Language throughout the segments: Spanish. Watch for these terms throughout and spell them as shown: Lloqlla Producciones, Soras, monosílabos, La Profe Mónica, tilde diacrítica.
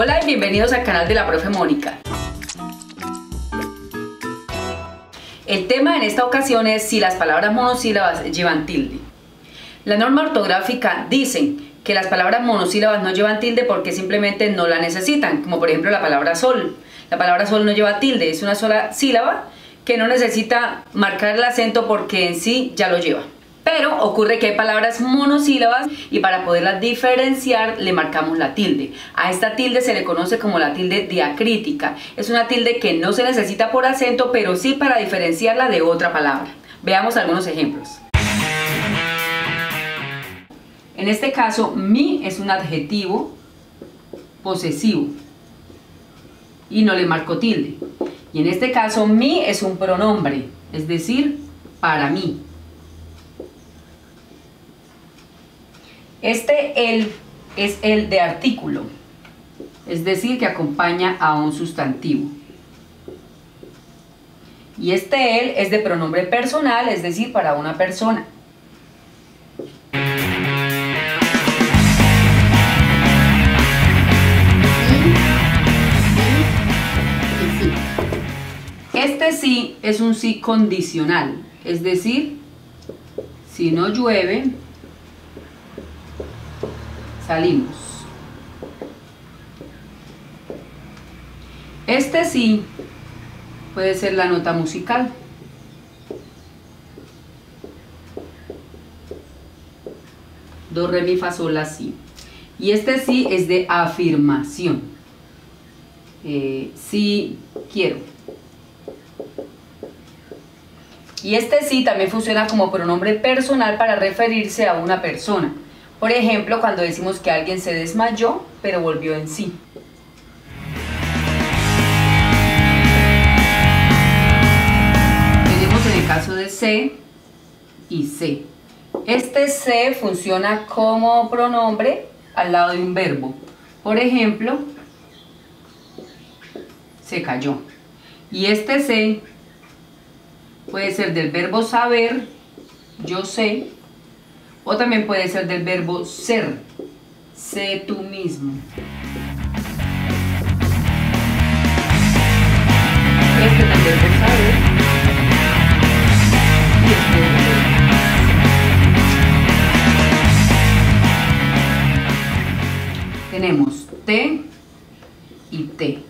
Hola y bienvenidos al canal de la Profe Mónica. El tema en esta ocasión es si las palabras monosílabas llevan tilde. La norma ortográfica dice que las palabras monosílabas no llevan tilde porque simplemente no la necesitan, como por ejemplo la palabra sol. La palabra sol no lleva tilde, es una sola sílaba que no necesita marcar el acento porque en sí ya lo lleva. Pero ocurre que hay palabras monosílabas y para poderlas diferenciar le marcamos la tilde. A esta tilde se le conoce como la tilde diacrítica. Es una tilde que no se necesita por acento, pero sí para diferenciarla de otra palabra. Veamos algunos ejemplos. En este caso, mi es un adjetivo posesivo y no le marco tilde. Y en este caso, mi es un pronombre, es decir, para mí. Este el es el de artículo, es decir, que acompaña a un sustantivo. Y este él es de pronombre personal, es decir, para una persona. Este sí es un sí condicional, es decir, si no llueve, salimos. Este sí puede ser la nota musical. Do, re, mi, fa, sol, la, si. Y este sí es de afirmación. Sí quiero. Y este sí también funciona como pronombre personal para referirse a una persona. Por ejemplo, cuando decimos que alguien se desmayó, pero volvió en sí. Tenemos en el caso de se y se. Este se funciona como pronombre al lado de un verbo. Por ejemplo, se cayó. Y este se puede ser del verbo saber, yo sé, o también puede ser del verbo ser, sé tú mismo. Este es el verbo saber. Tenemos te y te.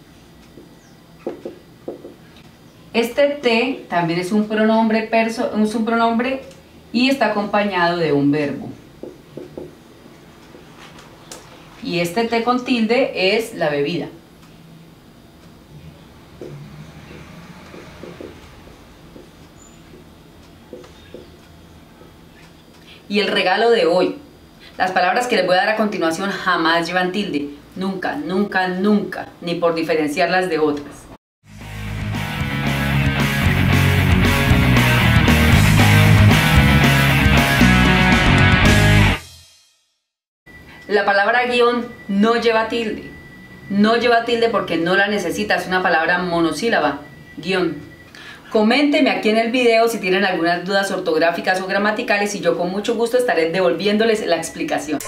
Este te también es un pronombre y está acompañado de un verbo. Y este té con tilde es la bebida. Y el regalo de hoy. Las palabras que les voy a dar a continuación jamás llevan tilde. Nunca, nunca, nunca. Ni por diferenciarlas de otras. La palabra guión no lleva tilde. No lleva tilde porque no la necesitas, es una palabra monosílaba, guión. Coméntenme aquí en el video si tienen algunas dudas ortográficas o gramaticales y yo con mucho gusto estaré devolviéndoles la explicación.